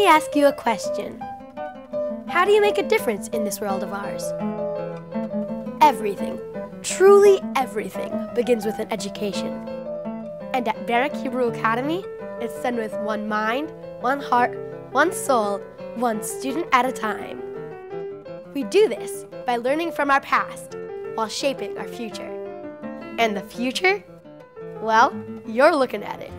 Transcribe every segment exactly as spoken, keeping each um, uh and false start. me ask you a question. How do you make a difference in this world of ours? Everything, truly everything, begins with an education. And at Barrack Hebrew Academy, it's done with one mind, one heart, one soul, one student at a time. We do this by learning from our past while shaping our future. And the future? Well, you're looking at it.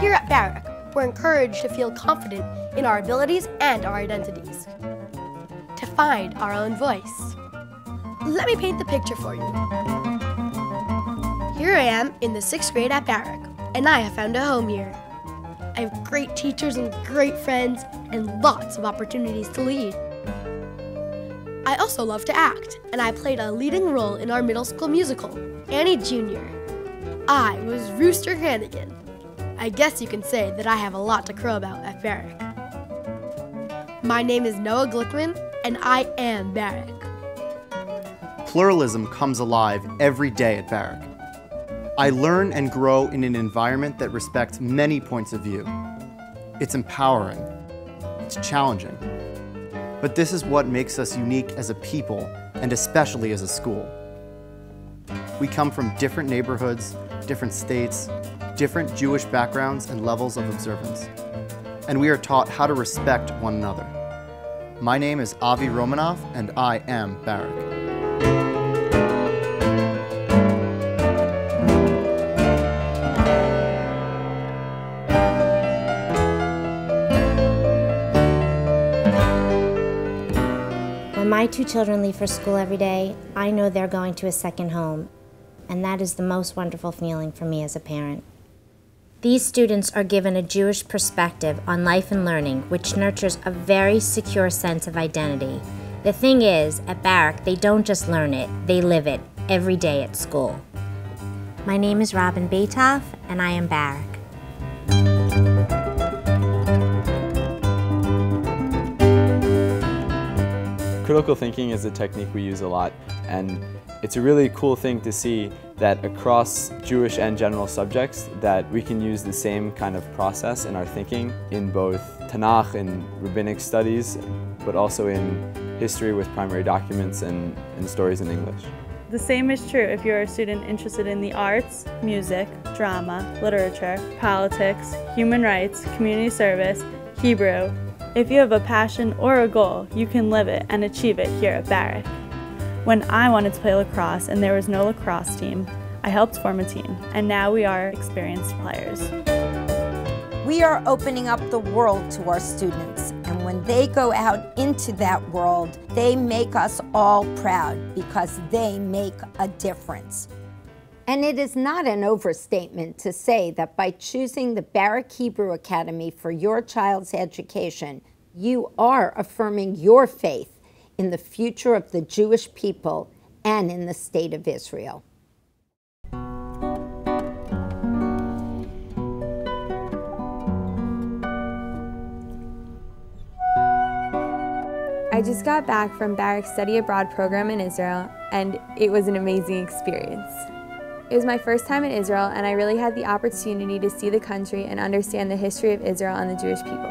Here at Barrack, we're encouraged to feel confident in our abilities and our identities, to find our own voice. Let me paint the picture for you. Here I am in the sixth grade at Barrack, and I have found a home here. I have great teachers and great friends and lots of opportunities to lead. I also love to act, and I played a leading role in our middle school musical, Annie Junior I was Rooster Hannigan. I guess you can say that I have a lot to crow about at Barrack. My name is Noah Glickman, and I am Barrack. Pluralism comes alive every day at Barrack. I learn and grow in an environment that respects many points of view. It's empowering. It's challenging. But this is what makes us unique as a people and especially as a school. We come from different neighborhoods, different states, different Jewish backgrounds and levels of observance. And we are taught how to respect one another. My name is Avi Romanoff, and I am Barrack. My two children leave for school every day. I know they're going to a second home, and that is the most wonderful feeling for me as a parent. These students are given a Jewish perspective on life and learning, which nurtures a very secure sense of identity. The thing is, at Barrack, they don't just learn it, they live it every day at school. My name is Robin Beitoff, and I am Barrack. Critical thinking is a technique we use a lot, and it's a really cool thing to see that across Jewish and general subjects that we can use the same kind of process in our thinking in both Tanakh and rabbinic studies, but also in history with primary documents and, and stories in English. The same is true if you're a student interested in the arts, music, drama, literature, politics, human rights, community service, Hebrew. If you have a passion or a goal, you can live it and achieve it here at Barrack. When I wanted to play lacrosse and there was no lacrosse team, I helped form a team, and now we are experienced players. We are opening up the world to our students, and when they go out into that world, they make us all proud because they make a difference. And it is not an overstatement to say that by choosing the Barrack Hebrew Academy for your child's education, you are affirming your faith in the future of the Jewish people and in the State of Israel. I just got back from Barrack's Study Abroad program in Israel, and it was an amazing experience. It was my first time in Israel, and I really had the opportunity to see the country and understand the history of Israel and the Jewish people.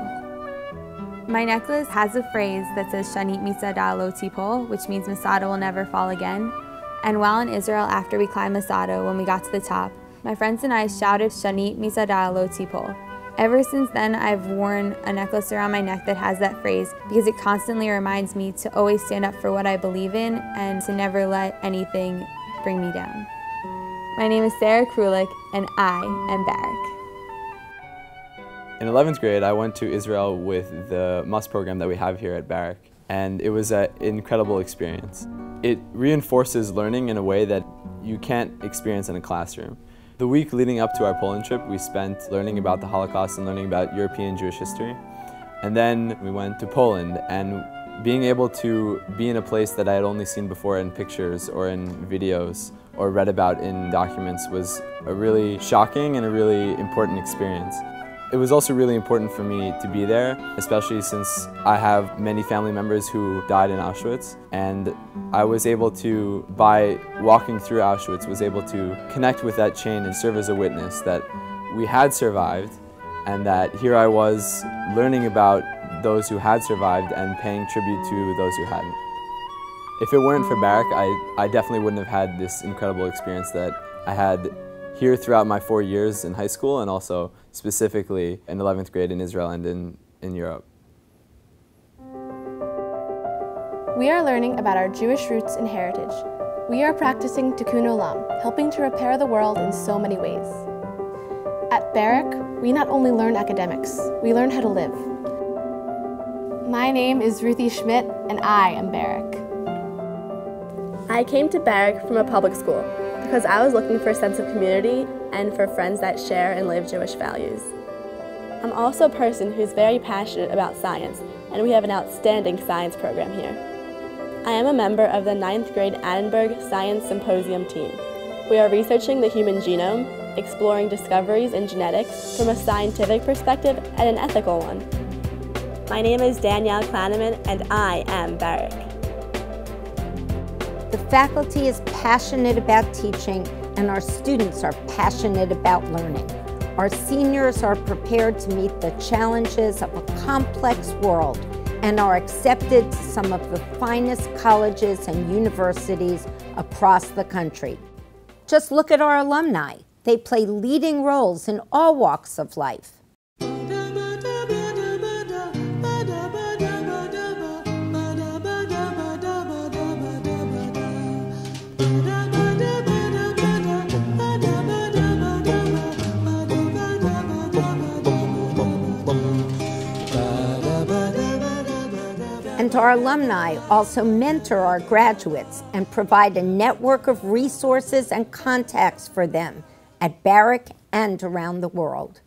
My necklace has a phrase that says Shanit Masada Lo Tippol, which means Masada will never fall again. And while in Israel, after we climbed Masada, when we got to the top, my friends and I shouted Shanit Masada Lo Tippol. Ever since then, I've worn a necklace around my neck that has that phrase because it constantly reminds me to always stand up for what I believe in and to never let anything bring me down. My name is Sarah Krulik, and I am Barrack. In eleventh grade, I went to Israel with the MUSS program that we have here at Barrack, and it was an incredible experience. It reinforces learning in a way that you can't experience in a classroom. The week leading up to our Poland trip, we spent learning about the Holocaust and learning about European Jewish history. And then we went to Poland, and being able to be in a place that I had only seen before in pictures or in videos or read about in documents was a really shocking and a really important experience. It was also really important for me to be there, especially since I have many family members who died in Auschwitz, and I was able to, by walking through Auschwitz, was able to connect with that chain and serve as a witness that we had survived, and that here I was learning about those who had survived and paying tribute to those who hadn't. If it weren't for Barrack, I, I definitely wouldn't have had this incredible experience that I had here throughout my four years in high school and also specifically in eleventh grade in Israel and in, in Europe. We are learning about our Jewish roots and heritage. We are practicing tikkun olam, helping to repair the world in so many ways. At Barrack, we not only learn academics, we learn how to live. My name is Ruthie Schmidt, and I am Barrack. I came to Barrack from a public school because I was looking for a sense of community and for friends that share and live Jewish values. I'm also a person who's very passionate about science, and we have an outstanding science program here. I am a member of the ninth grade Adenburgh Science Symposium team. We are researching the human genome, exploring discoveries in genetics from a scientific perspective and an ethical one. My name is Danielle Klaneman, and I am Barrack. The faculty is passionate about teaching, and our students are passionate about learning. Our seniors are prepared to meet the challenges of a complex world and are accepted to some of the finest colleges and universities across the country. Just look at our alumni. They play leading roles in all walks of life. And our alumni also mentor our graduates and provide a network of resources and contacts for them at Barrack and around the world.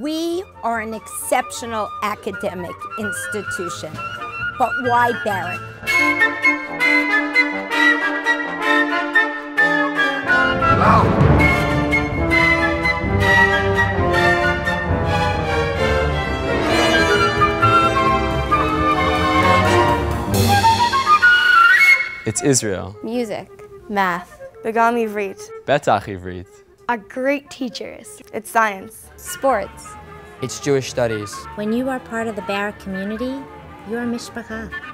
We are an exceptional academic institution, but why Barrack? It's Israel. Music. Math. Begami vrit. Betach Ivrit. Our great teachers. It's science. Sports. It's Jewish studies. When you are part of the Barrack community, you are mishpacha.